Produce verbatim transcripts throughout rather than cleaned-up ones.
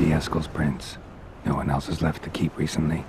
the Eskel's prints. No one else has left to keep recently.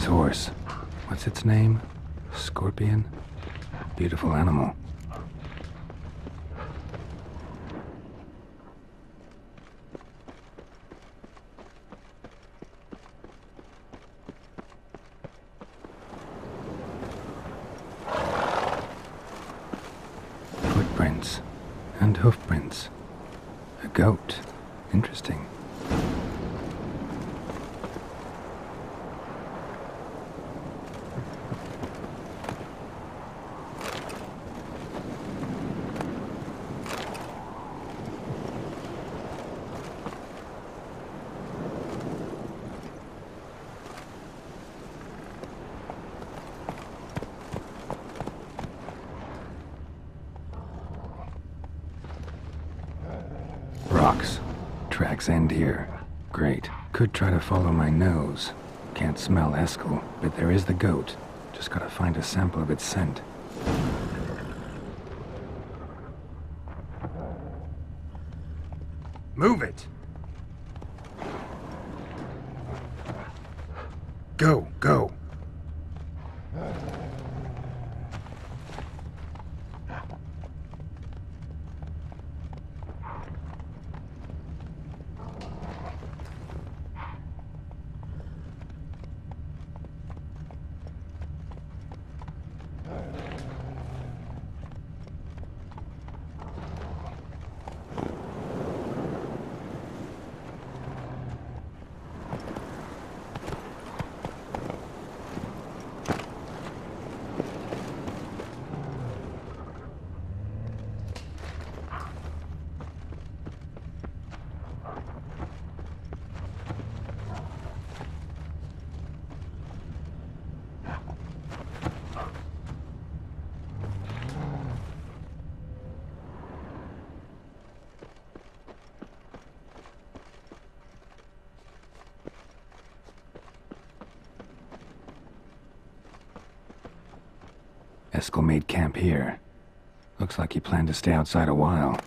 his horse. What's its name? Scorpion? Beautiful animal. Footprints and hoofprints. A goat. Interesting. Tracks end here. Great. Could try to follow my nose. Can't smell Eskel, but there is the goat. Just gotta find a sample of its scent. Move it! Go, go! Eskel made camp here. Looks like he planned to stay outside a while.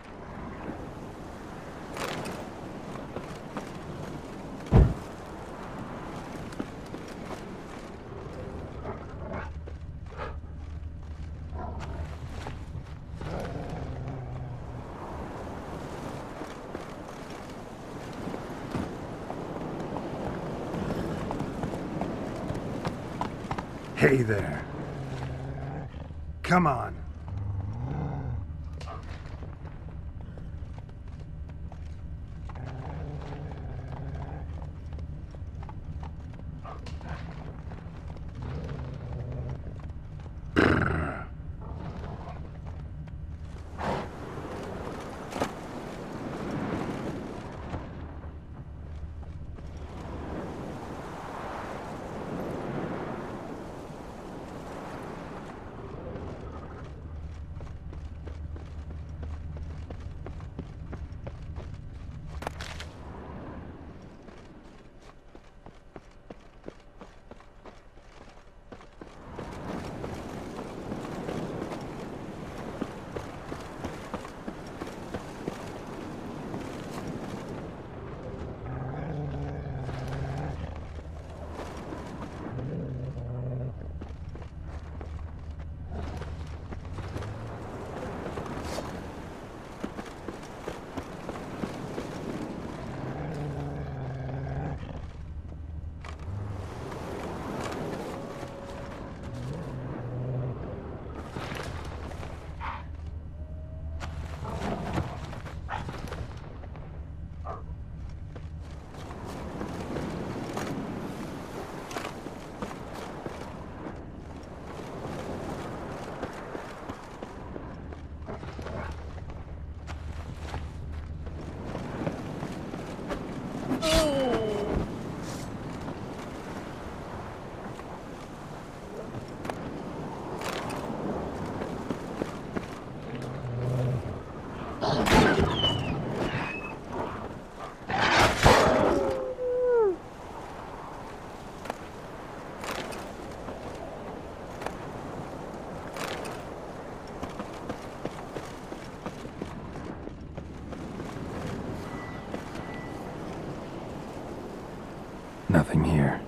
Hey there. Come on. Nothing here.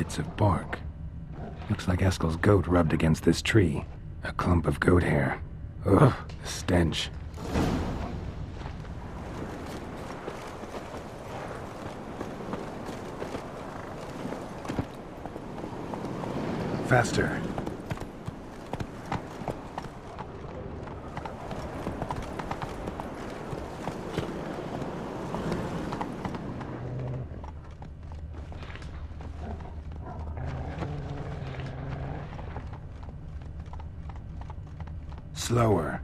bits of bark. Looks like Eskel's goat rubbed against this tree. A clump of goat hair. Ugh, the stench. Faster. Slower.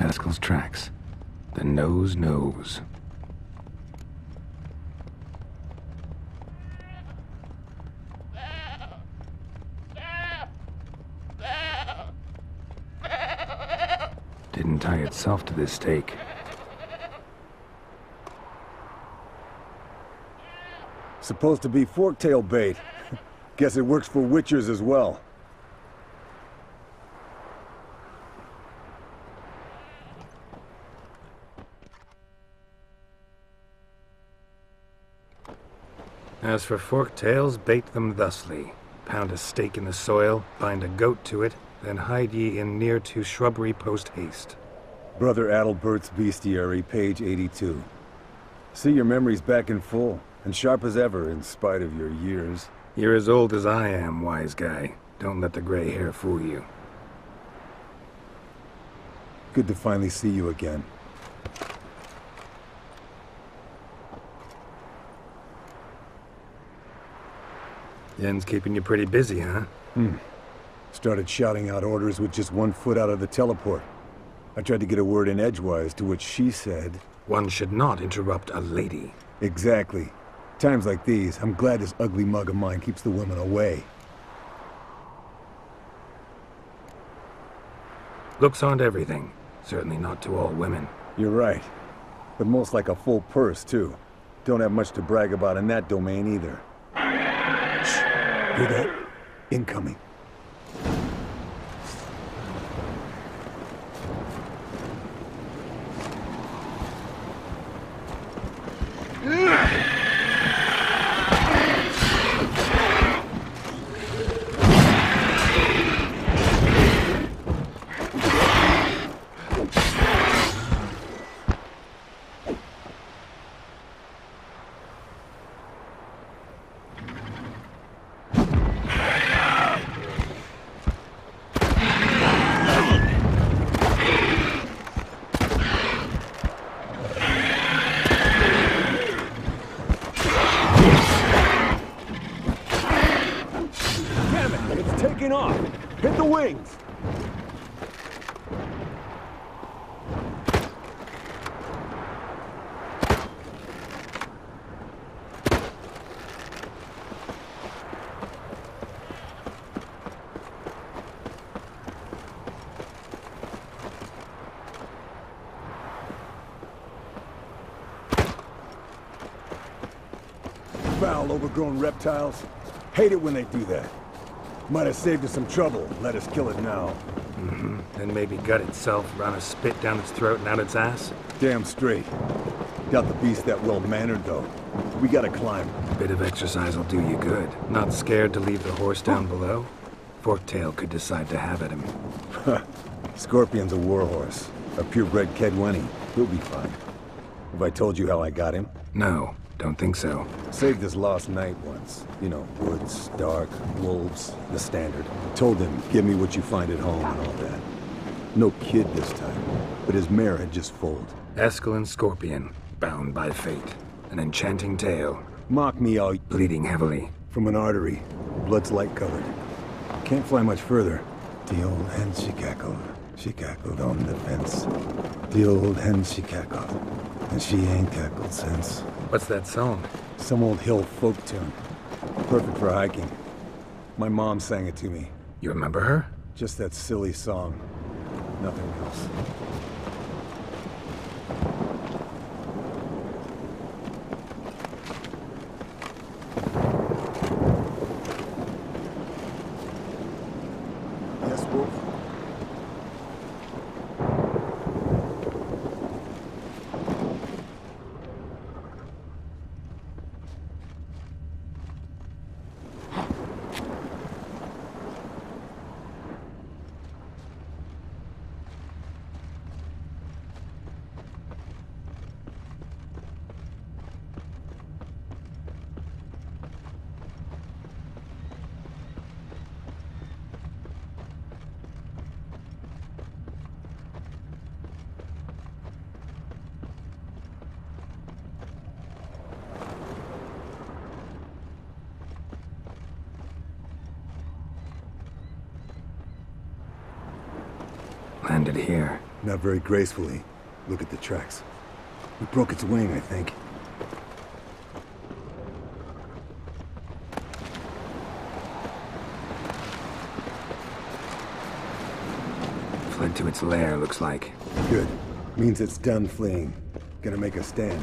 Eskel's tracks. The nose knows. Didn't tie itself to this stake. Supposed to be fork-tail bait. Guess it works for witchers as well. As for fork-tails, bait them thusly. Pound a stake in the soil, bind a goat to it, then hide ye in near to shrubbery post-haste. Brother Adalbert's Bestiary, page eighty-two. See your memories back in full. And sharp as ever, in spite of your years. You're as old as I am, wise guy. Don't let the gray hair fool you. Good to finally see you again. Yen's keeping you pretty busy, huh? Hmm. Started shouting out orders with just one foot out of the teleport. I tried to get a word in edgewise, to which she said... One should not interrupt a lady. Exactly. Times like these, I'm glad this ugly mug of mine keeps the women away. Looks aren't everything. Certainly not to all women. You're right. But most like a full purse, too. Don't have much to brag about in that domain, either. Shh. Hear that? Incoming. Foul, overgrown reptiles. Hate it when they do that. Might have saved us some trouble. Let us kill it now. Mm-hmm. Then maybe gut itself, run a spit down its throat and out its ass? Damn straight. Doubt the beast that well-mannered, though. We gotta climb. A bit of exercise will do you good. Not scared to leave the horse down below? Forktail could decide to have at him. Scorpion's a warhorse. A purebred Kedwani. He'll be fine. Have I told you how I got him? No. Don't think so. Saved his lost knight once. You know, woods, dark, wolves, the standard. Told him, give me what you find at home and all that. No kid this time, but his mare had just foaled. Eskel and Scorpion, bound by fate. An enchanting tale. Mock me all... Bleeding heavily. From an artery. Blood's light-colored. Can't fly much further. The old hen, she cackled. She cackled on the fence. The old hen, she cackled. And she ain't cackled since. What's that song? Some old hill folk tune. Perfect for hiking. My mom sang it to me. You remember her? Just that silly song. Nothing else. Yes, Wolf? Landed here. Not very gracefully. Look at the tracks. We broke its wing, I think. Fled to its lair, looks like. Good. Means it's done fleeing. Gonna make a stand.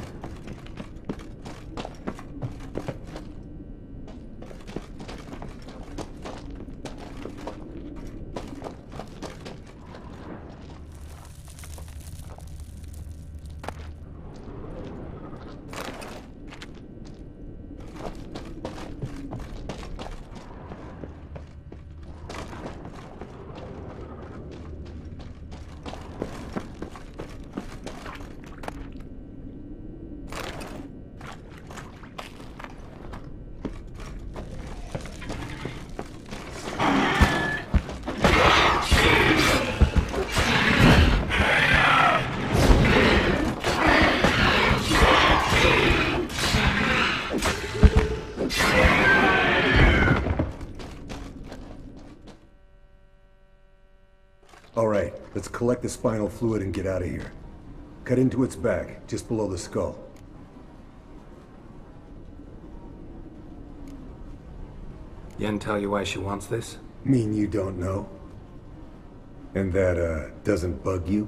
Collect the spinal fluid and get out of here. Cut into its back, just below the skull. Yen tell you why she wants this? Mean you don't know? And that, uh, doesn't bug you?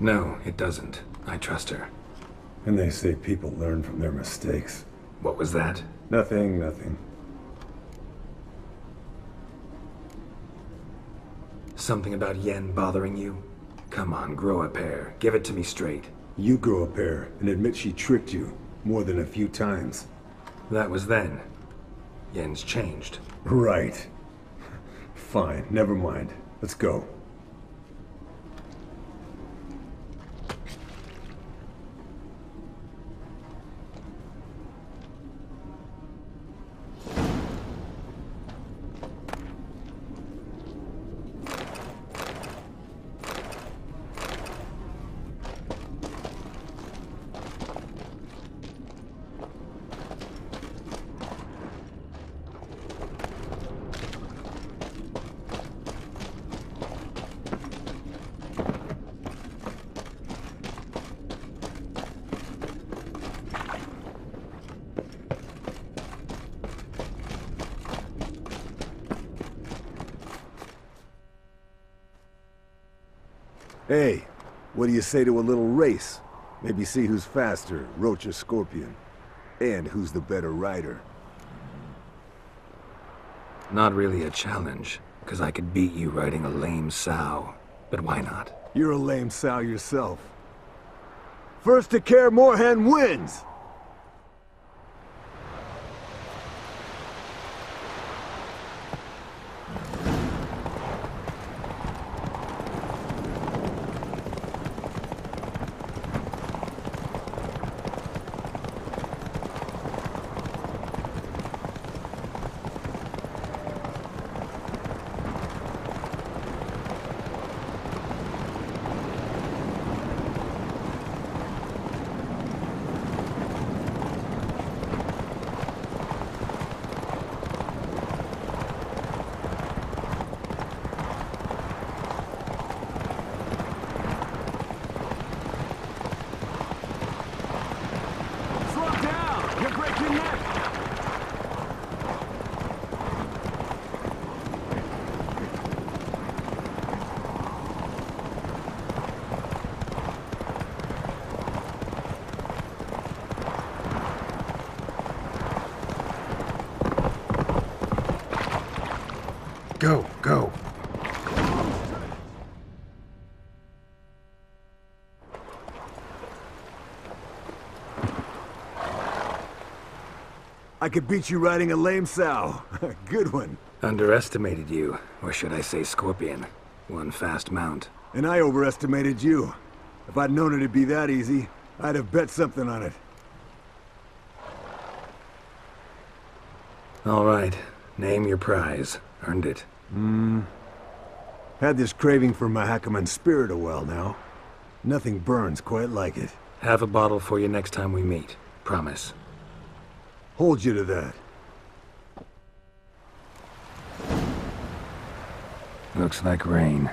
No, it doesn't. I trust her. And they say people learn from their mistakes. What was that? Nothing, nothing. Something about Yen bothering you? Come on, grow a pair. Give it to me straight. You grow a pair and admit she tricked you more than a few times. That was then. Yen's changed. Right. Fine, never mind. Let's go. Hey, what do you say to a little race? Maybe see who's faster, Roach or Scorpion. And who's the better rider. Not really a challenge, because I could beat you riding a lame sow. But why not? You're a lame sow yourself. First to care, Morehen wins! Go, go. I could beat you riding a lame sow. Good one. Underestimated you, or should I say Scorpion. One fast mount. And I overestimated you. If I'd known it'd be that easy, I'd have bet something on it. All right. Name your prize. Earned it. Hmm. Had this craving for Mahakaman spirit a while now. Nothing burns quite like it. Have a bottle for you next time we meet. Promise. Hold you to that. Looks like rain.